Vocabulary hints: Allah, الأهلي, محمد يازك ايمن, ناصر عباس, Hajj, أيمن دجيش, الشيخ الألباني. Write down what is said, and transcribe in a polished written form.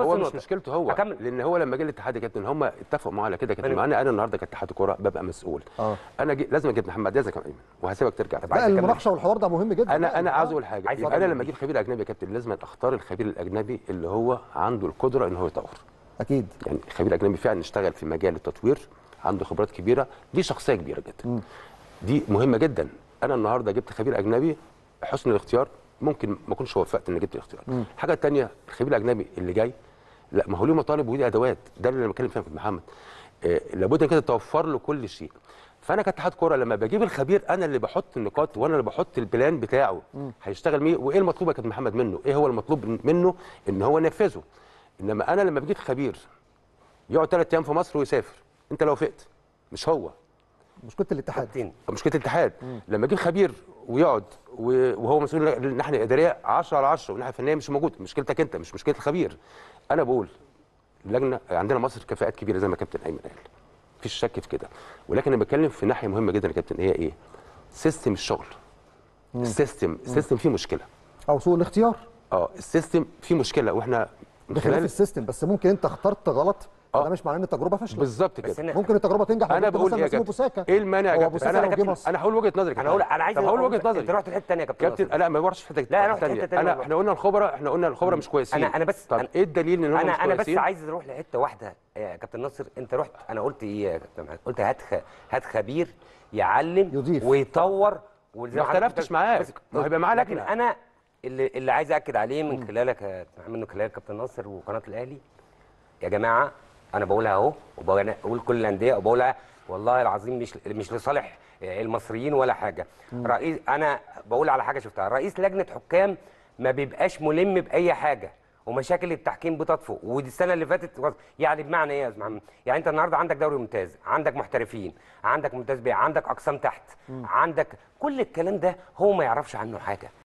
هو مش مشكلته هو أكمل. لان هو لما جه الاتحاد يا كابتن هم اتفقوا معاه على كده كابتن معانا. انا النهارده كاتحاد كوره ببقى مسؤول انا لازم اجيب محمد يازك ايمن وهسيبك ترجع بقى. المناقشه والحوار ده مهم جدا. انا عايز اقول حاجه، انا لما اجيب خبير اجنبي يا كابتن لازم اختار الخبير الاجنبي اللي هو عنده القدره ان هو يطور. اكيد يعني خبير اجنبي فعلا اشتغل في مجال التطوير، عنده خبرات كبيره، دي شخصيه كبيره جدا دي مهمه جدا. انا النهارده جبت خبير اجنبي، حسن الاختيار ممكن ما اكونش وفقت ان جبت الاختيار. الحاجه الثانيه الخبير الاجنبي اللي جاي لا ما هو له مطالب وليه ادوات، ده اللي انا بتكلم فيها كابتن محمد. لابد كده توفر له كل شيء. فانا كاتحاد كوره لما بجيب الخبير انا اللي بحط النقاط وانا اللي بحط البلان بتاعه هيشتغل بيه وايه المطلوب يا كابتن محمد منه، ايه هو المطلوب منه ان هو ينفذه. انما انا لما بجيب خبير يقعد 3 ايام في مصر ويسافر، انت لو وافقت مش هو مشكله الاتحاد. مشكله الاتحاد لما اجيب خبير ويقعد وهو مسؤول الناحيه الاداريه 10 على 10 والناحيه الفنيه مش موجود، مشكلتك انت مش مشكله الخبير. انا بقول اللجنه عندنا مصر كفاءات كبيره زي ما كابتن ايمن قال، مفيش شك في كده، ولكن انا بتكلم في ناحيه مهمه جدا يا كابتن، هي ايه؟ سيستم الشغل. السيستم فيه مشكله او سوء الاختيار. السيستم فيه مشكله واحنا بخلاف السيستم، بس ممكن انت اخترت غلط ده مش معناه ان التجربه فاشله. بالظبط كده، ممكن التجربه تنجح. انا بقول ايه يا كابتن؟ ايه المانع يا كابتن؟ انا هقول وجهه نظري. انا هقول وجهه نظري. انت رحت لحته ثانيه يا كابتن. لا ما بروحش في حته ثانيه. لا رحت حته ثانيه. احنا قلنا الخبراء، مش كويسين. انا بس طب ايه الدليل ان هم مش كويسين؟ انا بس عايز اروح لحته واحده يا كابتن ناصر. انت رحت، انا قلت ايه يا كابتن محمد؟ قلت هات خبير يعلم ويطور. ما اختلفتش معاك، هيبقى معاه لجنه. انا اللي عايز اكد عليه من خلالك يا محمد، من خلال كابتن ناصر وقناه الاهلي، يا جماعه انا بقولها اهو وبقول كل الانديه وبقولها والله العظيم، مش لصالح المصريين ولا حاجه. رئيس، انا بقول على حاجه شفتها، رئيس لجنه حكام ما بيبقاش ملم باي حاجه ومشاكل التحكيم بتطفو، ودي السنه اللي فاتت. يعني بمعنى ايه يا استاذ محمد؟ يعني انت النهارده عندك دوري ممتاز، عندك محترفين، عندك ممتاز بيه، عندك اقسام تحت، عندك كل الكلام ده هو ما يعرفش عنه حاجه.